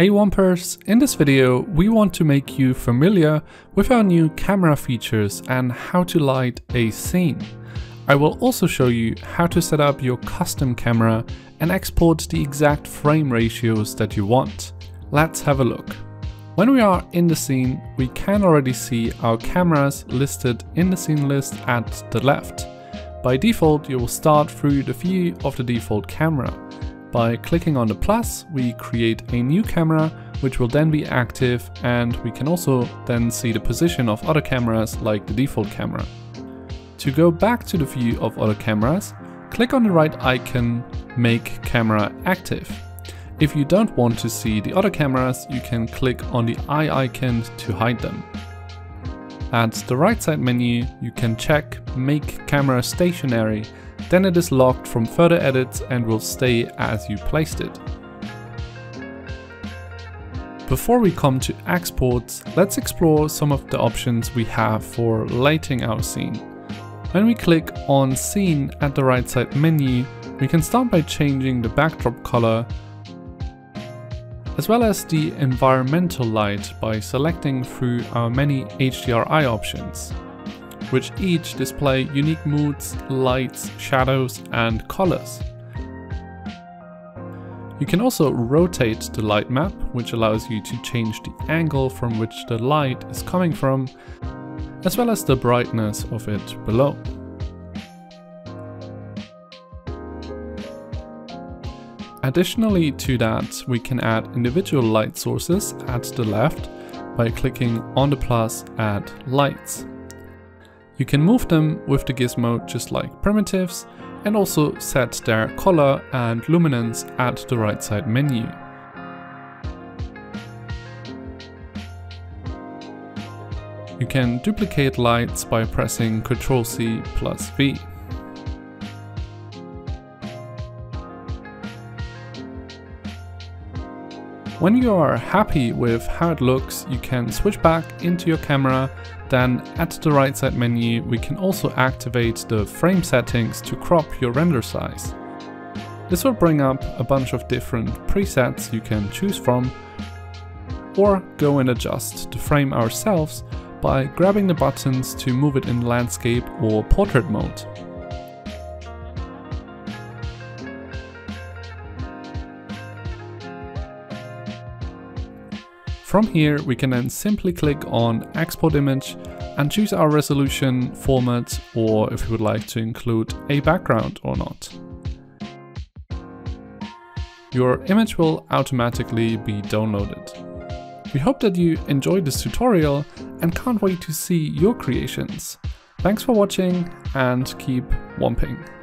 Hey Wompers! In this video we want to make you familiar with our new camera features and how to light a scene. I will also show you how to set up your custom camera and export the exact frame ratios that you want. Let's have a look. When we are in the scene, we can already see our cameras listed in the scene list at the left. By default, you will start through the view of the default camera. By clicking on the plus, we create a new camera, which will then be active, and we can also then see the position of other cameras like the default camera. To go back to the view of other cameras, click on the right icon, Make Camera Active. If you don't want to see the other cameras, you can click on the eye icon to hide them. At the right side menu, you can check Make Camera Stationary. Then it is locked from further edits and will stay as you placed it. Before we come to exports, let's explore some of the options we have for lighting our scene. When we click on Scene at the right side menu, we can start by changing the backdrop color, as well as the environmental light by selecting through our many HDRI options, which each display unique moods, lights, shadows and colors. You can also rotate the light map, which allows you to change the angle from which the light is coming from, as well as the brightness of it below. Additionally to that, we can add individual light sources at the left by clicking on the plus Add Lights. You can move them with the gizmo just like primitives, and also set their color and luminance at the right side menu. You can duplicate lights by pressing Ctrl+C plus V. When you are happy with how it looks, you can switch back into your camera. Then at the right side menu, we can also activate the frame settings to crop your render size. This will bring up a bunch of different presets you can choose from, or go and adjust the frame ourselves by grabbing the buttons to move it in landscape or portrait mode. From here, we can then simply click on Export Image and choose our resolution, format, or if you would like to include a background or not. Your image will automatically be downloaded. We hope that you enjoyed this tutorial and can't wait to see your creations. Thanks for watching and keep womping.